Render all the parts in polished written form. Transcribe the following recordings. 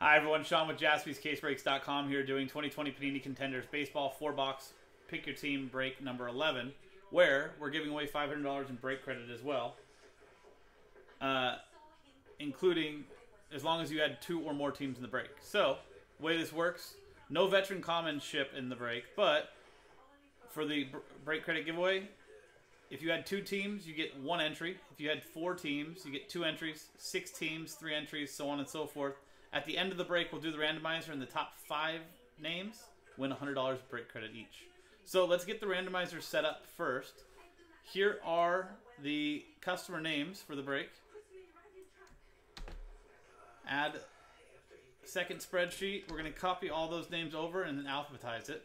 Hi everyone, Sean with JaspysCaseBreaks.com here doing 2020 Panini Contenders Baseball 4-box Pick Your Team break number 11, where we're giving away $500 in break credit as well, including as long as you had two or more teams in the break. So, the way this works, no veteran commonship in the break, but for the break credit giveaway, if you had two teams, you get one entry. If you had four teams, you get two entries, six teams, three entries, so on and so forth. At the end of the break, we'll do the randomizer, and the top five names win $100 break credit each. So let's get the randomizer set up first. Here are the customer names for the break. Add second spreadsheet. We're going to copy all those names over and then alphabetize it.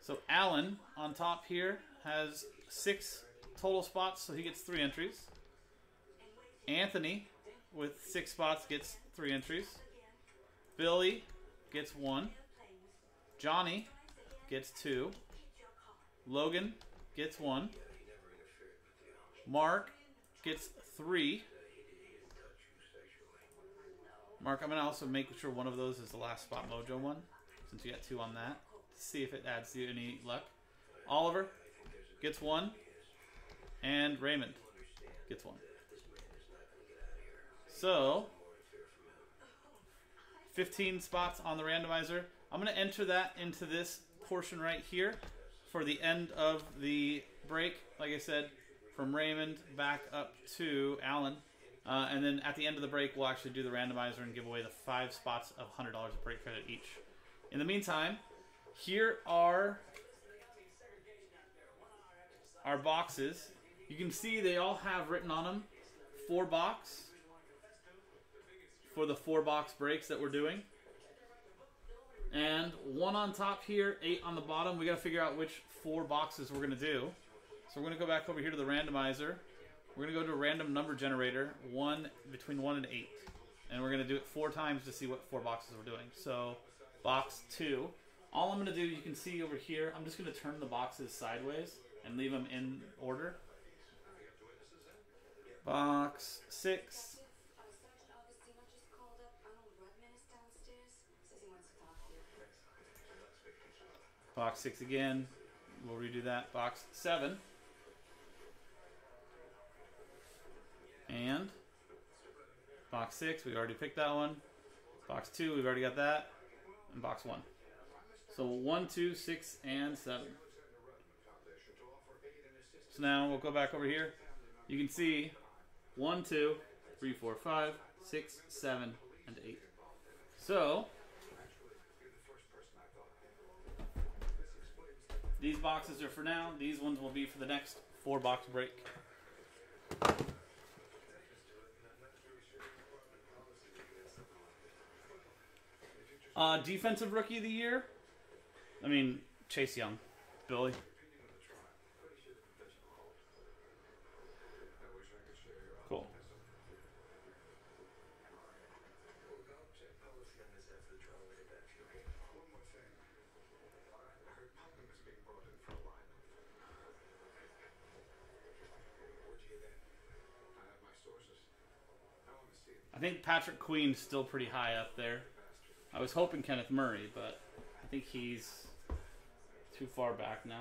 So Alan on top here has 6 total spots, so he gets 3 entries. Anthony with 6 spots gets 3 entries. Billy gets 1. Johnny gets 2. Logan gets 1. Mark gets 3. Mark, I'm going to also make sure one of those is the last spot mojo one, since you got 2 on that, to see if it adds you any luck. Oliver gets 1. And Raymond gets 1. So 15 spots on the randomizer. I'm going to enter that into this portion right here for the end of the break. Like I said, from Raymond back up to Alan. And then at the end of the break, we'll actually do the randomizer and give away the 5 spots of $100 of break credit each. In the meantime, here are our boxes. You can see they all have written on them 4-box. For the 4-box breaks that we're doing. And 1 on top here, 8 on the bottom. We got to figure out which 4 boxes we're going to do. So we're going to go back over here to the randomizer. We're going to go to a random number generator, between 1 and 8. And we're going to do it 4 times to see what 4 boxes we're doing. So box 2. All I'm going to do, you can see over here, I'm just going to turn the boxes sideways and leave them in order. Box 6. Box 6 again. We'll redo that. Box 7. And box 6, we already picked that one. Box 2, we've already got that. And box 1. So 1, 2, 6, and 7. So now we'll go back over here. You can see 1, 2, 3, 4, 5, 6, 7, and 8. So these boxes are for now. These ones will be for the next 4-box break. Defensive Rookie of the Year? I mean, Chase Young. Billy. Cool. I think Patrick Queen's still pretty high up there. I was hoping Kenneth Murray, but I think he's too far back now.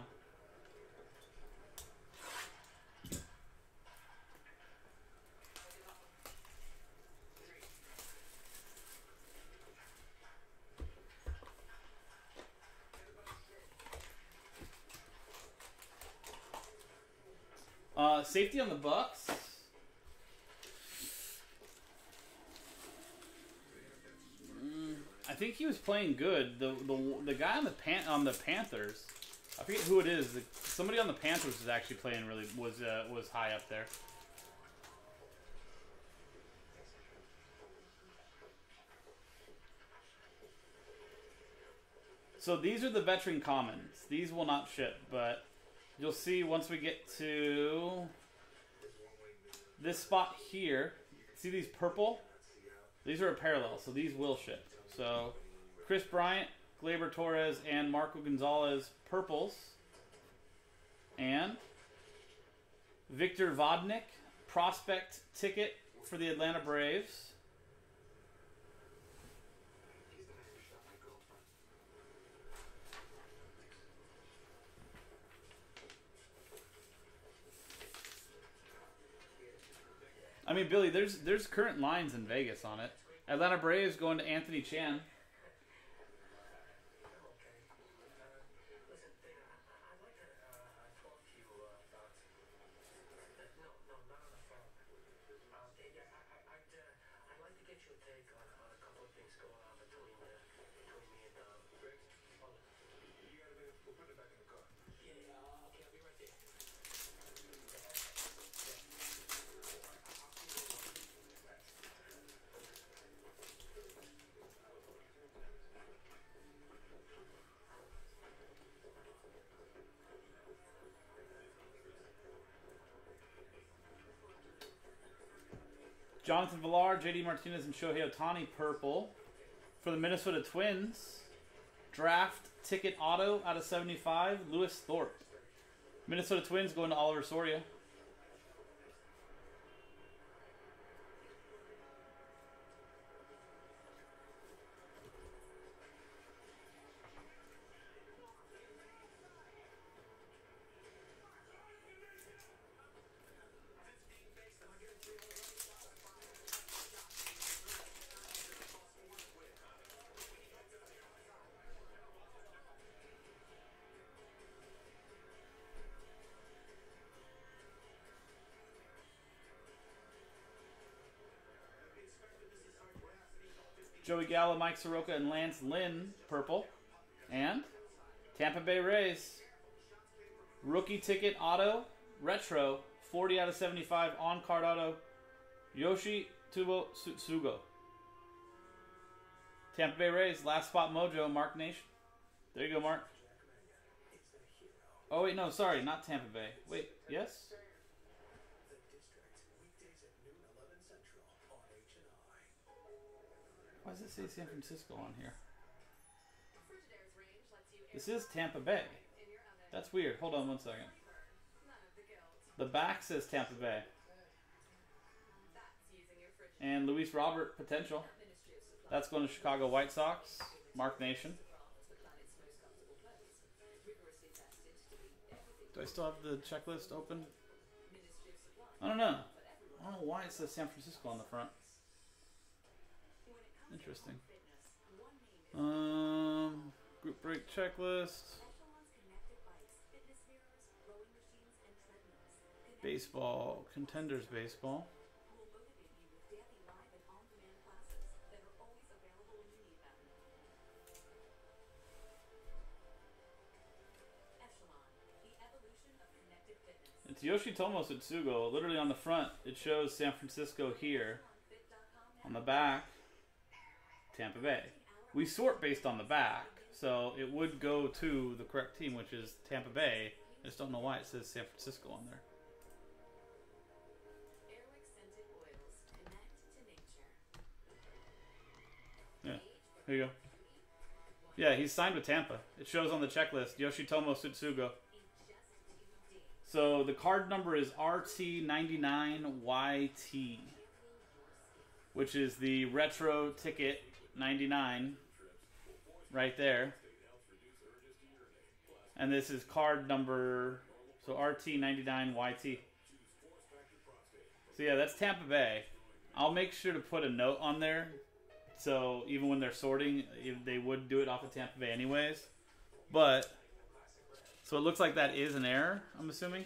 Safety on the Bucks. I think he was playing good. The guy on the Panthers, I forget who it is. Somebody on the Panthers is actually playing really was high up there. So these are the veteran commons. These will not ship, but you'll see once we get to this spot here. See these purple? These are a parallel, so these will ship. So, Chris Bryant, Gleyber Torres, and Marco Gonzalez, purples. And Victor Vodnik, prospect ticket for the Atlanta Braves. I mean, Billy, there's current lines in Vegas on it. Atlanta Braves going to Anthony Chan. Jonathan Villar, JD Martinez, and Shohei Ohtani purple. For the Minnesota Twins, draft ticket auto out of 75, Lewis Thorpe. Minnesota Twins going to Oliver Soria. Joey Gallo, Mike Soroka, and Lance Lynn, purple. And Tampa Bay Rays, rookie ticket auto, retro, 40 out of 75, on-card auto, Yoshitomo Tsutsugo. Tampa Bay Rays, last spot mojo, Mark Nation. There you go, Mark. Oh, wait, no, sorry, not Tampa Bay. Wait, yes? Why does it say San Francisco on here? This is Tampa Bay. That's weird. Hold on one second. The back says Tampa Bay. And Luis Robert, potential. That's going to Chicago White Sox. Mark Nation. Do I still have the checklist open? I don't know. I don't know why it says San Francisco on the front. Interesting. Group break checklist. Baseball. Contenders baseball. It's Yoshitomo Tsutsugo. Literally on the front, it shows San Francisco here. On the back, Tampa Bay. We sort based on the back, so it would go to the correct team, which is Tampa Bay. I just don't know why it says San Francisco on there. Yeah, there you go. Yeah, he's signed with Tampa. It shows on the checklist, Yoshitomo Tsutsugo. So the card number is RT99YT, which is the retro ticket 99 right there, and this is card number, so RT99YT. So yeah, that's Tampa Bay. I'll make sure to put a note on there, so even when they're sorting, they would do it off of Tampa Bay anyways. But so it looks like that is an error, I'm assuming.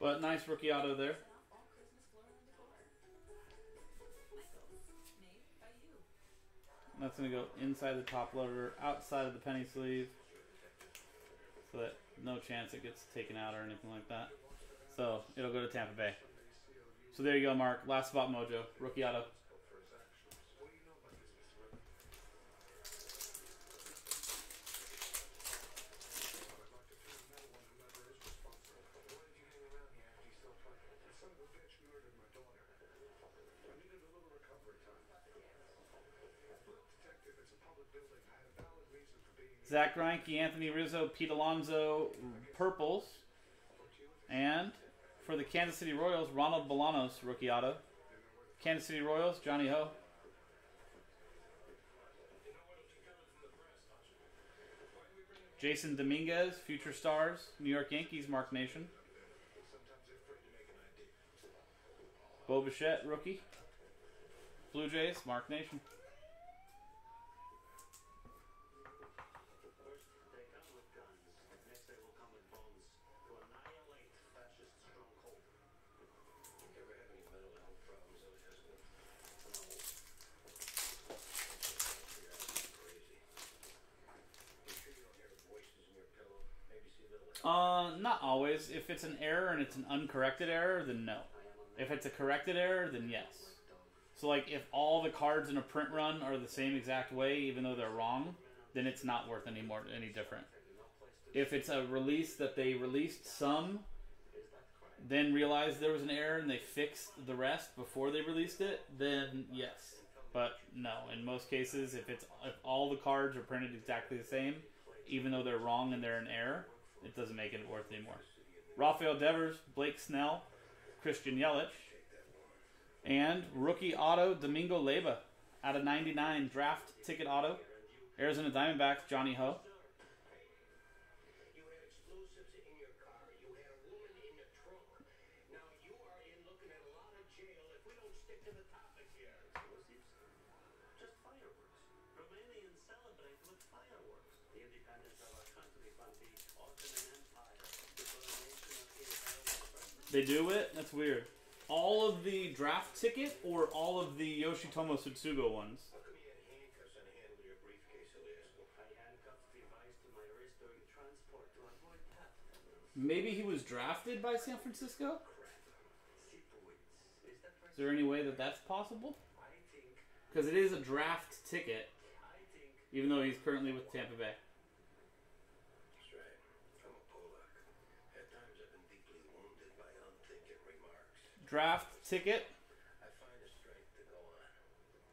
But nice rookie auto there. And that's going to go inside the top loader, outside of the penny sleeve, so that no chance it gets taken out or anything like that. So it'll go to Tampa Bay. So there you go, Mark. Last spot mojo, rookie auto. Zach Greinke, Anthony Rizzo, Pete Alonso, purples. And for the Kansas City Royals, Ronald Bolaños, rookie auto. Kansas City Royals, Johnny Ho. Jason Dominguez, Future Stars, New York Yankees, Mark Nation. Bo Bichette, rookie. Blue Jays, Mark Nation. Not always. If it's an error and it's an uncorrected error, then no. If it's a corrected error, then yes. So, like, if all the cards in a print run are the same exact way, even though they're wrong, then it's not worth any different. If it's a release that they released some, then realized there was an error and they fixed the rest before they released it, then yes. But no, in most cases, if all the cards are printed exactly the same, even though they're wrong and they're an error, it doesn't make it worth anymore. Rafael Devers, Blake Snell, Christian Yelich, and rookie auto Domingo Leyva out of 99 draft ticket auto. Arizona Diamondbacks, Johnny Ho. They do it? That's weird. All of the draft ticket or all of the Yoshitomo Tsutsugo ones? Maybe he was drafted by San Francisco? Is there any way that that's possible? Because it is a draft ticket, even though he's currently with Tampa Bay. Draft ticket.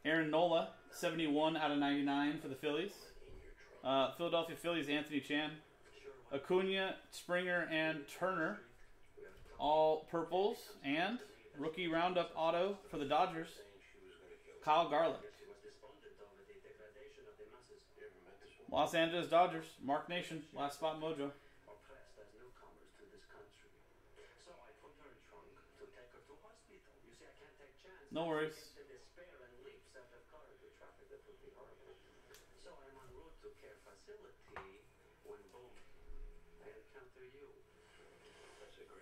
Aaron Nola, 71 out of 99 for the Phillies. Philadelphia Phillies, Anthony Chan. Acuna, Springer, and Turner. All purples. And rookie roundup auto for the Dodgers, Kyle Garlick. Los Angeles Dodgers, Mark Nation, last spot mojo. No worries.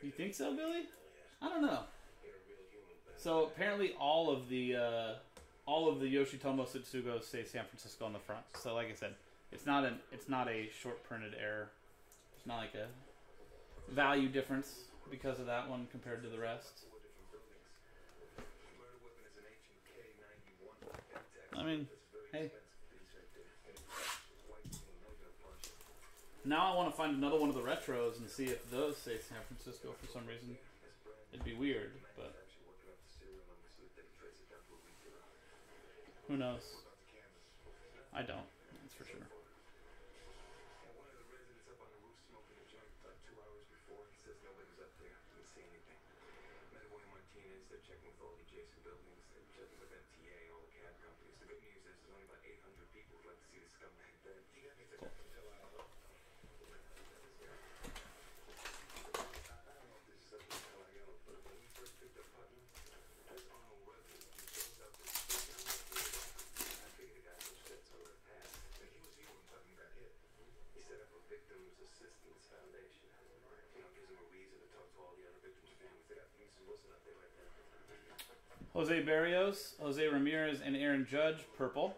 You think so, Billy? I don't know. So apparently, all of the Yoshitomo Tsutsugo say San Francisco on the front. So, like I said, it's not a short printed error. It's not like a value difference because of that one compared to the rest. I mean, hey. Now I want to find another one of the retros and see if those say San Francisco for some reason. It'd be weird, but who knows? I don't. That's for sure. Jose Berrios, Jose Ramirez, and Aaron Judge, purple.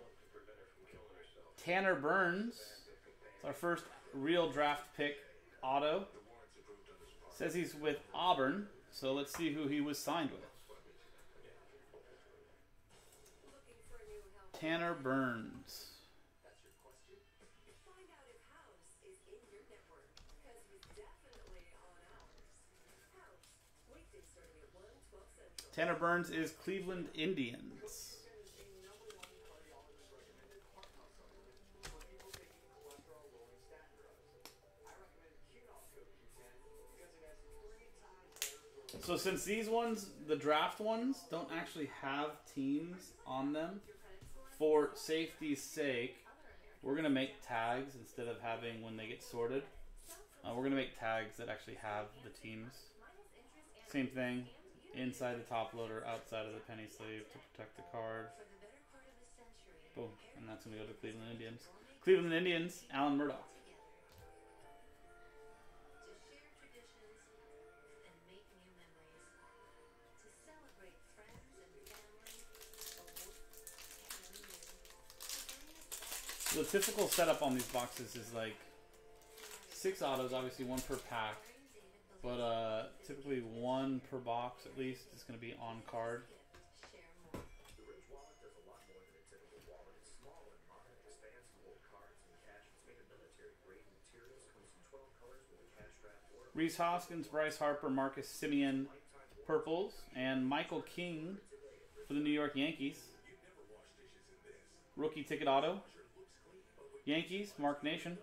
Tanner Burns, it's our first real draft pick, auto. Says he's with Auburn, so let's see who he was signed with. Tanner Burns. Tanner Burns is Cleveland Indians. So since these ones, the draft ones, don't actually have teams on them, for safety's sake, we're going to make tags instead of having when they get sorted. We're going to make tags that actually have the teams. Same thing, inside the top loader, outside of the penny sleeve to protect the card. Boom, and that's going to go to Cleveland Indians. Cleveland Indians, Alan Murdoch. The typical setup on these boxes is like 6 autos, obviously one per pack, but typically one per box at least is going to be on card. Reese Hoskins, Bryce Harper, Marcus Semien, purples, and Michael King for the New York Yankees. Rookie ticket auto. Yankees, Mark Nation.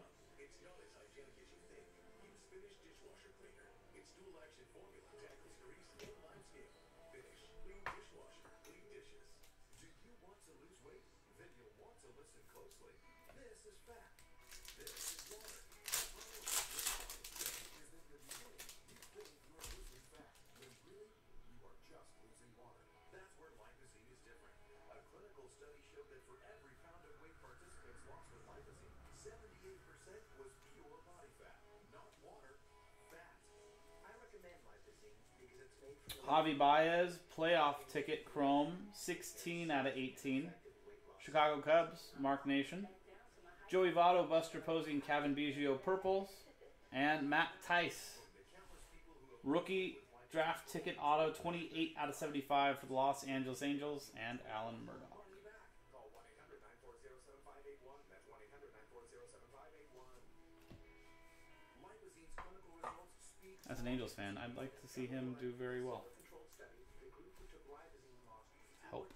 Javi Baez, playoff ticket, Chrome, 16 out of 18. Chicago Cubs, Mark Nation. Joey Votto, Buster Posey, and Kevin Biggio, purples. And Matt Tice, rookie draft ticket auto, 28 out of 75 for the Los Angeles Angels, and Alan Murdoch. As an Angels fan, I'd like to see him do very well. Help.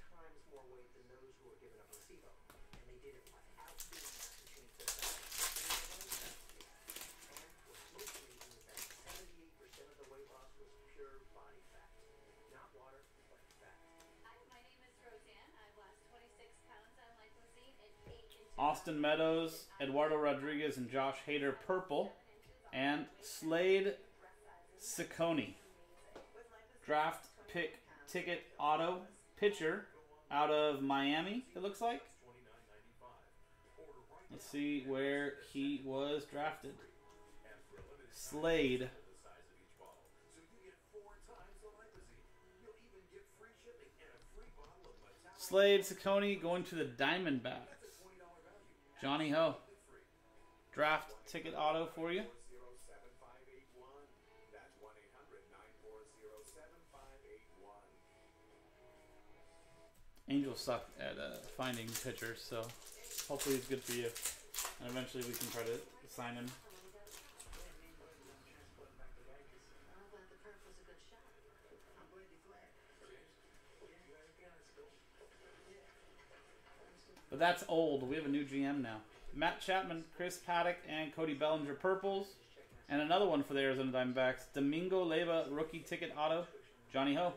Austin Meadows, Eduardo Rodriguez, and Josh Hader, purple. And Slade Cecconi, draft pick ticket auto, pitcher out of Miami, it looks like. Let's see where he was drafted. Slade. Slade Cecconi going to the Diamondbacks. Johnny Ho. Draft ticket auto for you. Angels suck at finding pitchers, so hopefully he's good for you. And eventually we can try to sign him. But that's old. We have a new GM now. Matt Chapman, Chris Paddock, and Cody Bellinger, purples. And another one for the Arizona Diamondbacks. Domingo Leyva, rookie ticket auto, Johnny Ho.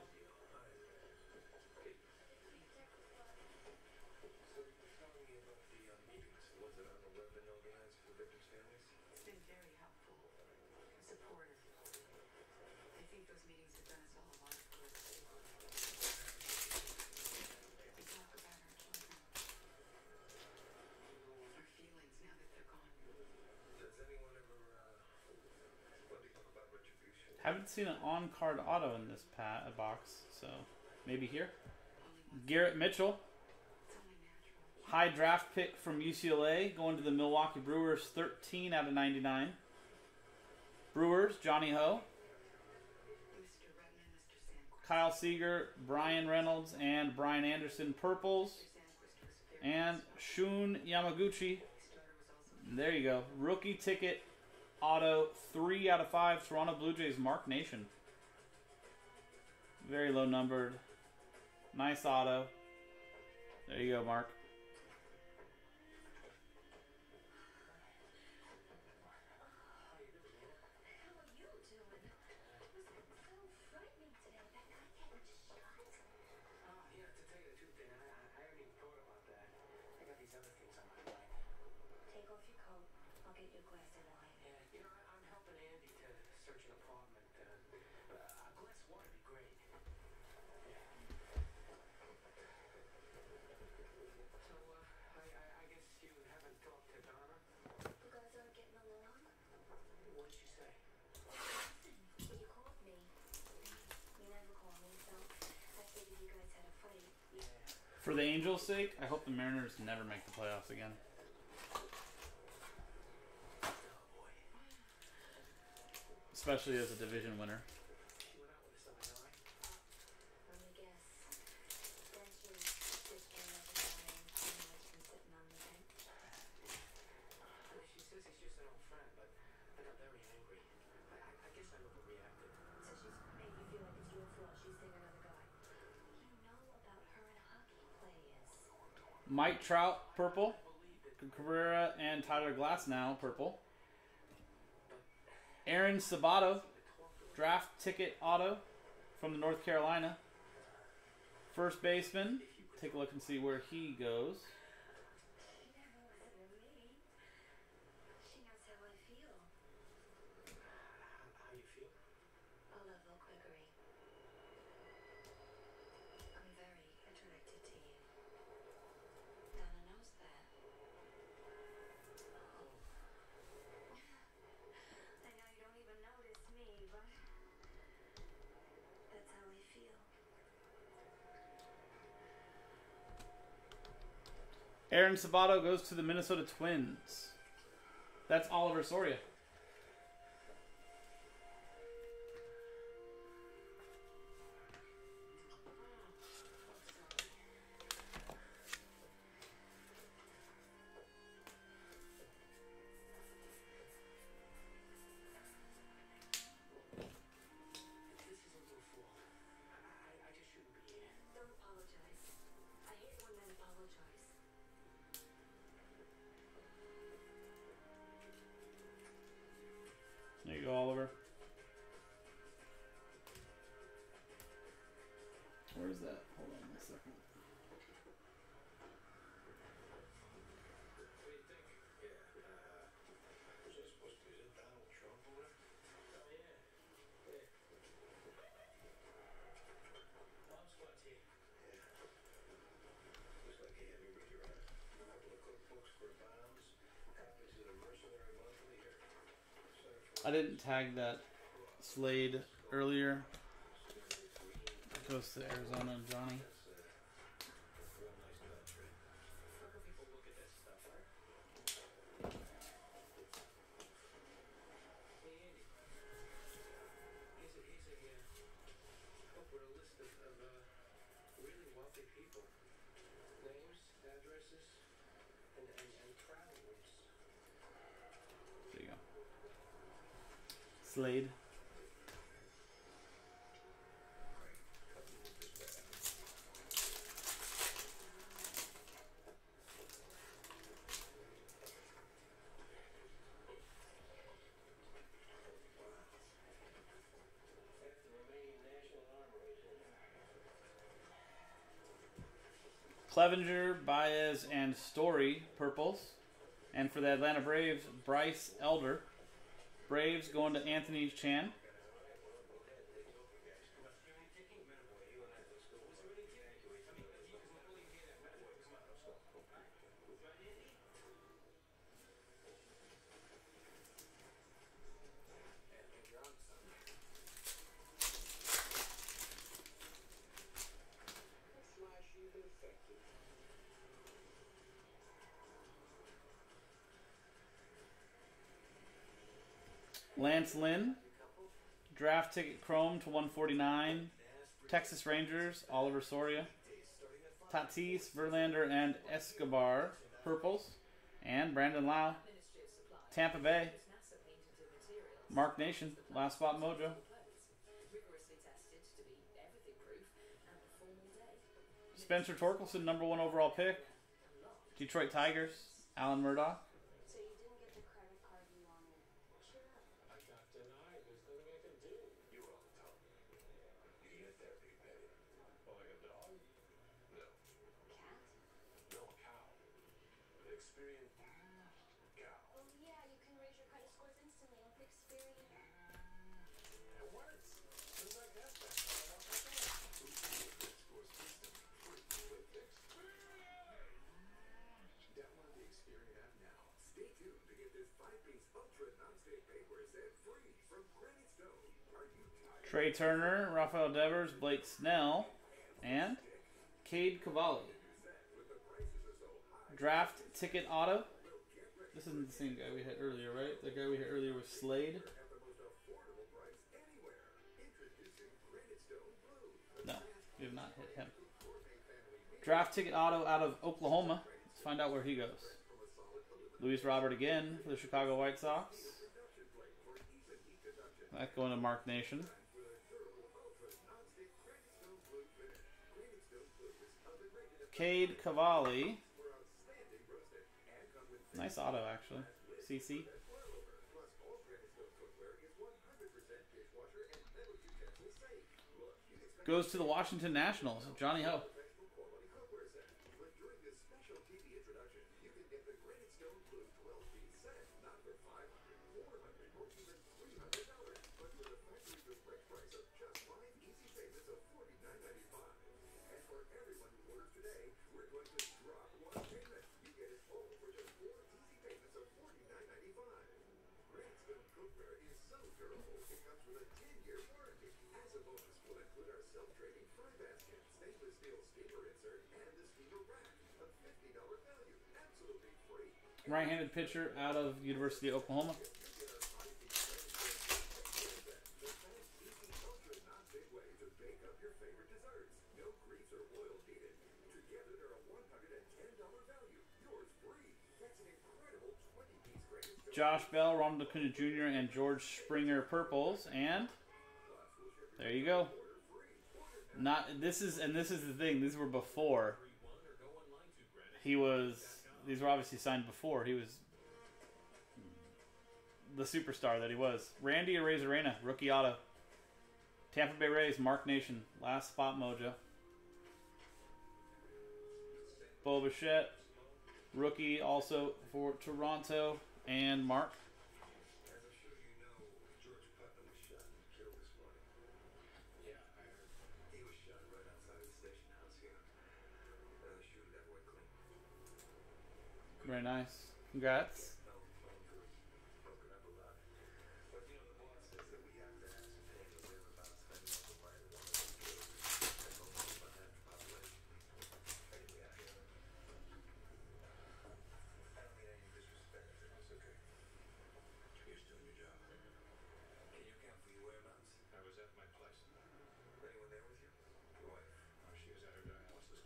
Haven't seen an on-card auto in this box, so maybe here. Garrett Mitchell, high draft pick from UCLA, going to the Milwaukee Brewers, 13 out of 99. Brewers, Johnny Ho. Kyle Seager, Brian Reynolds, and Brian Anderson, purples. And Shun Yamaguchi, there you go, rookie ticket auto, 3 out of 5, Toronto Blue Jays, Mark Nation. Very low numbered. Nice auto. There you go, Mark. For the Angels' sake, I hope the Mariners never make the playoffs again. Especially as a division winner. Mike Trout, purple. Cabrera and Tyler Glasnow, purple. Aaron Sabato, draft ticket auto from the North Carolina. First baseman. Take a look and see where he goes. Aaron Sabato goes to the Minnesota Twins. That's Oliver Soria. There you go, Oliver. Where is that? Hold on a second. I didn't tag that Slade earlier. It goes to Arizona and Johnny. Slade. Clevenger, Baez, and Story, purples. And for the Atlanta Braves, Bryce Elder. Braves going to Anthony Chan. Lance Lynn, draft ticket chrome to 149, Texas Rangers, Oliver Soria, Tatis, Verlander, and Escobar, purples, and Brandon Lau, Tampa Bay, Mark Nation, last spot mojo. Spencer Torkelson, number 1 overall pick, Detroit Tigers, Alan Murdoch. Trey Turner, Rafael Devers, Blake Snell, and Cade Cavalli. Draft ticket auto. This isn't the same guy we had earlier, right? The guy we had earlier was Slade. No, we have not hit him. Draft ticket auto out of Oklahoma. Let's find out where he goes. Luis Robert again for the Chicago White Sox. That's going to Mark Nation. Cade Cavalli. Nice auto, actually. CC. Goes to the Washington Nationals. Johnny Ho. Right-handed pitcher out of University of Oklahoma. Josh Bell, Ronald Acuna Jr., and George Springer purples, and there you go. This is the thing. These were before he was. These were obviously signed before he was the superstar that he was. Randy Arozarena, rookie auto. Tampa Bay Rays, Mark Nation, last spot mojo. Bo Bichette, rookie also for Toronto, and Mark. Very nice. Congrats.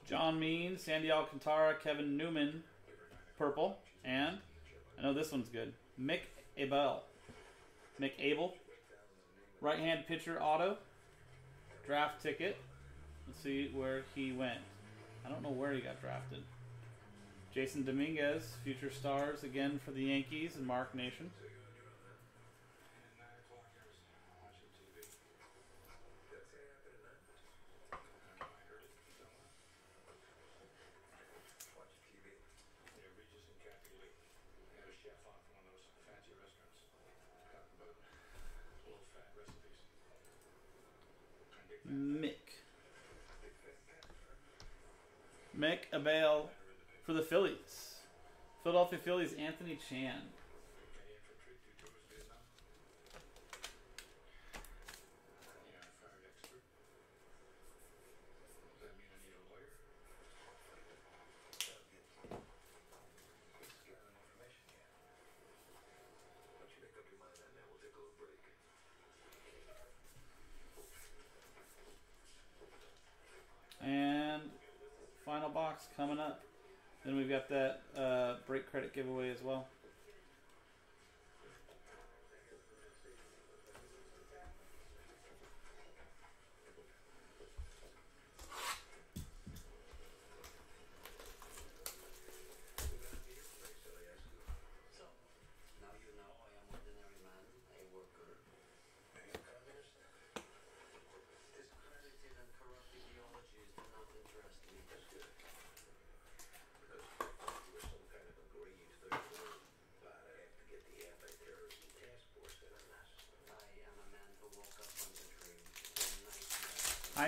John Means, Sandy Alcantara, Kevin Newman. Purple, and I know this one's good. Mick Abel. Mick Abel. Right-hand pitcher auto. Draft ticket. Let's see where he went. I don't know where he got drafted. Jason Dominguez, future stars again for the Yankees and Mark Nation. Mick Abel for the Phillies. Philadelphia Phillies, Anthony Chan. Final box coming up. Then we've got that break credit giveaway as well.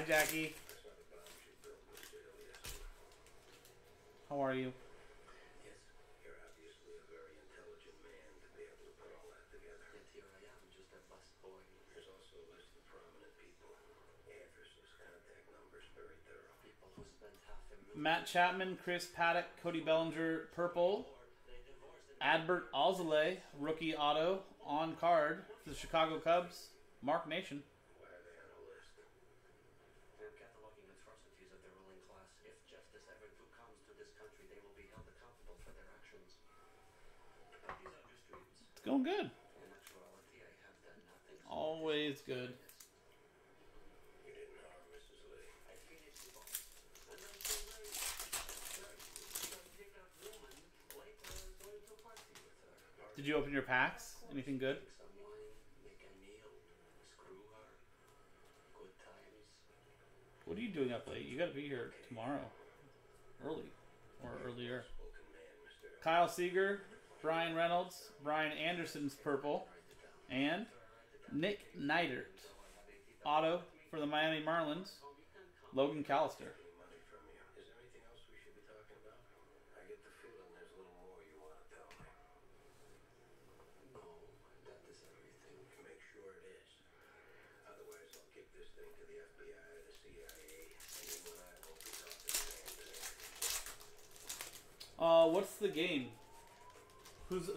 Jackie. How are you? Matt Chapman, Chris Paddock, Cody Bellinger, purple. Adbert Alzolay, rookie auto, on card for the Chicago Cubs. Mark Nation. It's going good. Always good. Did you open your packs? Anything good? What are you doing up late? You gotta be here tomorrow. Early. Or earlier. Kyle Seager, Brian Reynolds, Brian Anderson's purple, and Nick Neidert. Auto for the Miami Marlins, Logan Callister. What's the game? Who's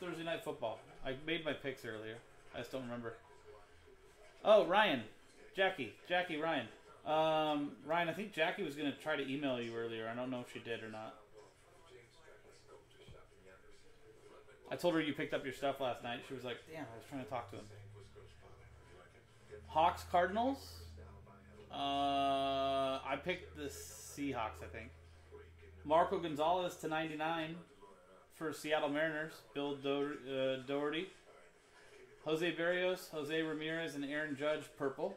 Thursday Night Football? I made my picks earlier. I just don't remember. Oh, Ryan. Jackie, Ryan. Ryan, I think Jackie was going to try to email you earlier. I don't know if she did or not. I told her you picked up your stuff last night. She was like, damn, I was trying to talk to him. Hawks, Cardinals? I picked the Seahawks, I think. Marco Gonzalez /99 for Seattle Mariners. Bill Doherty. Jose Berrios, Jose Ramirez, and Aaron Judge, purple.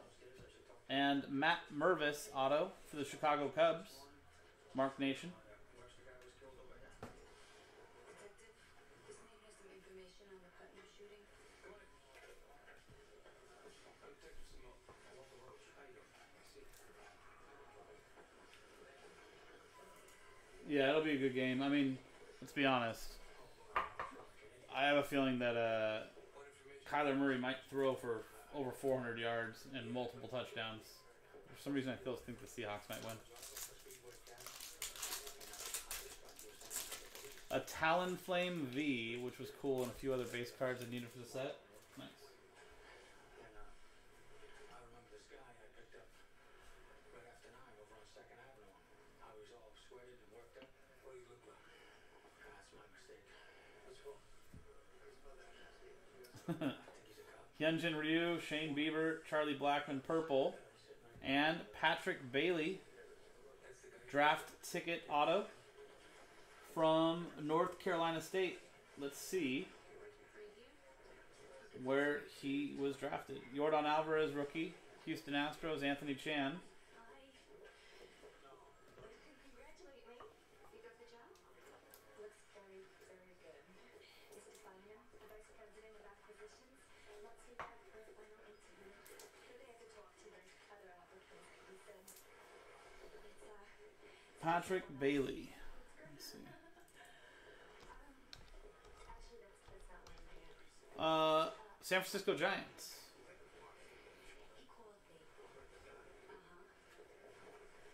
And Matt Mervis, auto, for the Chicago Cubs. Mark Nation. Yeah, it'll be a good game. I mean, let's be honest. I have a feeling that Kyler Murray might throw for over 400 yards and multiple touchdowns. For some reason, I still think the Seahawks might win. A Talonflame V, which was cool, and a few other base cards I needed for the set. Nice. Hyunjin Ryu, Shane Bieber, Charlie Blackman, purple, and Patrick Bailey, draft ticket auto from North Carolina State. Let's see where he was drafted. Yordan Alvarez, rookie, Houston Astros, Anthony Chan. Patrick Bailey. Let's see. San Francisco Giants.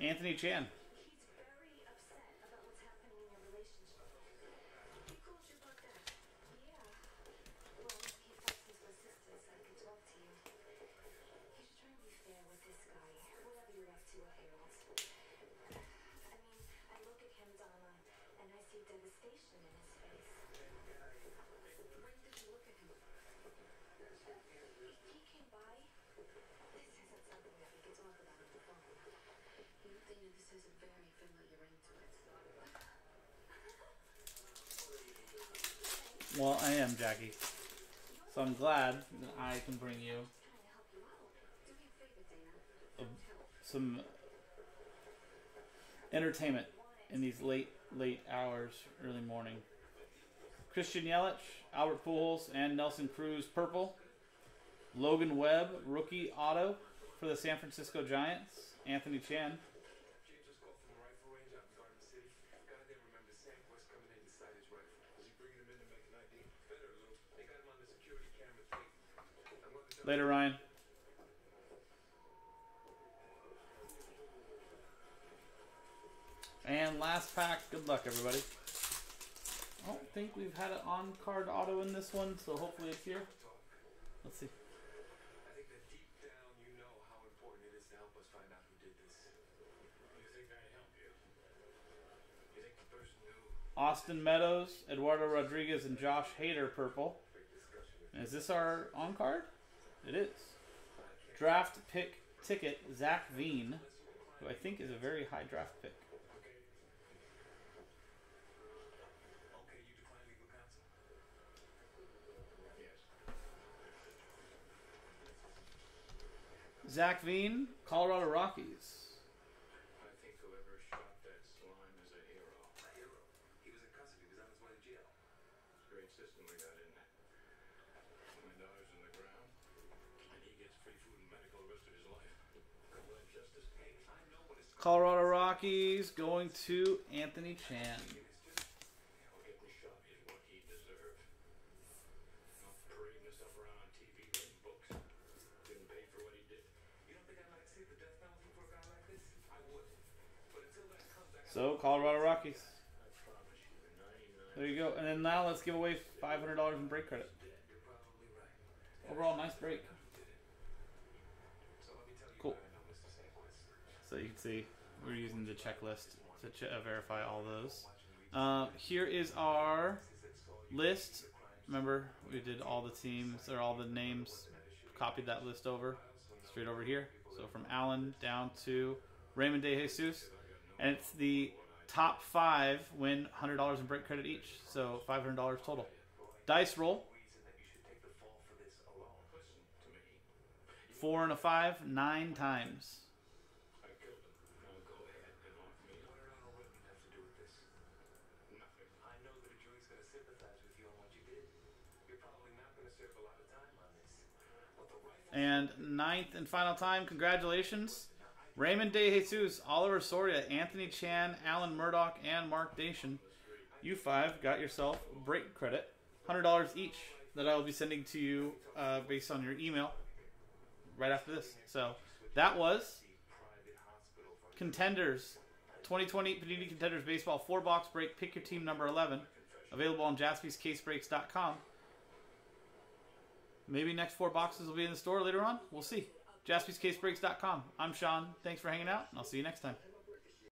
Anthony Chan. Well, I am, Jackie. So I'm glad that I can bring you some entertainment in these late hours, early morning. Christian Yelich, Albert Pujols, and Nelson Cruz, purple. Logan Webb, rookie auto for the San Francisco Giants, Anthony Chan. Later, Ryan. And last pack. Good luck, everybody. I don't think we've had an on-card auto in this one, so hopefully it's here. Let's see. I think that deep down you know how important it is to help us find out who did this. You think I help you? You think the person who... Austin Meadows, Eduardo Rodriguez, and Josh Hader, purple. And is this our on-card? It is. Draft pick ticket, Zach Veen, who I think is a very high draft pick. Zach Veen, Colorado Rockies. Colorado Rockies going to Anthony Chan. So, Colorado Rockies. There you go. And then now let's give away $500 in break credit. Overall, nice break. Cool. So you can see. We're using the checklist to verify all those. Here is our list. Remember, we did all the teams, or all the names, copied that list over, straight over here. So from Allen down to Raymond De Jesus. And it's the top five win $100 in break credit each. So $500 total. Dice roll. 4 and a 5, 9 times. And 9th and final time, congratulations. Raymond De Jesus, Oliver Soria, Anthony Chan, Alan Murdoch, and Mark Dacian. You 5 got yourself break credit. $100 each that I will be sending to you based on your email right after this. So that was Contenders 2020 Panini Contenders Baseball 4-box break. Pick your team number 11. Available on JaspysCaseBreaks.com. Maybe next 4 boxes will be in the store later on. We'll see. JaspysCaseBreaks.com. I'm Sean. Thanks for hanging out, and I'll see you next time.